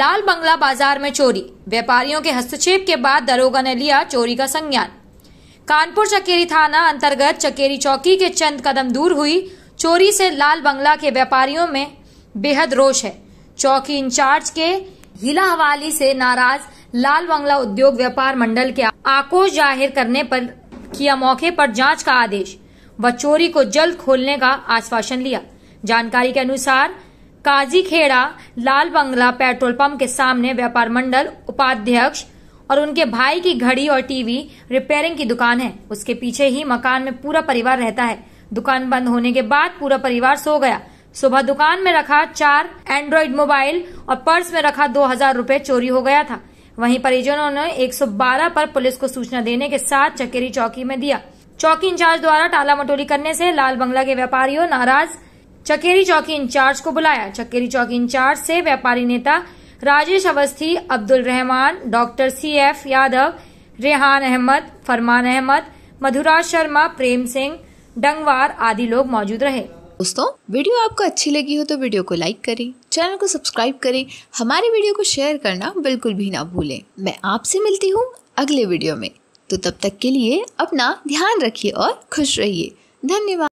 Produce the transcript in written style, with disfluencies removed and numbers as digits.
लाल बंगला बाजार में चोरी, व्यापारियों के हस्तक्षेप के बाद दरोगा ने लिया चोरी का संज्ञान। कानपुर चकेरी थाना अंतर्गत चकेरी चौकी के चंद कदम दूर हुई चोरी से लाल बंगला के व्यापारियों में बेहद रोष है। चौकी इंचार्ज के हिला हवाली से नाराज लाल बंगला उद्योग व्यापार मंडल के आक्रोश जाहिर करने पर किया मौके पर जांच का आदेश व चोरी को जल्द खोलने का आश्वासन लिया। जानकारी के अनुसार काजी खेड़ा लाल बंगला पेट्रोल पंप के सामने व्यापार मंडल उपाध्यक्ष और उनके भाई की घड़ी और टीवी रिपेयरिंग की दुकान है। उसके पीछे ही मकान में पूरा परिवार रहता है। दुकान बंद होने के बाद पूरा परिवार सो गया। सुबह दुकान में रखा 4 एंड्रॉइड मोबाइल और पर्स में रखा 2000 रुपए चोरी हो गया था। वहीं परिजनों ने 112 पर पुलिस को सूचना देने के साथ चकेरी चौकी में दिया। चौकी इंचार्ज द्वारा टाला मटोली करने से लाल बंगला के व्यापारियों नाराज चकेरी चौकी इंचार्ज को बुलाया। चकेरी चौकी इंचार्ज से व्यापारी नेता राजेश अवस्थी, अब्दुल रहमान, डॉक्टर सीएफ यादव, रेहान अहमद, फरमान अहमद, मधुराज शर्मा, प्रेम सिंह डंगवार आदि लोग मौजूद रहे। दोस्तों, वीडियो आपको अच्छी लगी हो तो वीडियो को लाइक करें, चैनल को सब्सक्राइब करें, हमारे वीडियो को शेयर करना बिल्कुल भी ना भूलें। मैं आपसे मिलती हूँ अगले वीडियो में, तो तब तक के लिए अपना ध्यान रखिए और खुश रहिए। धन्यवाद।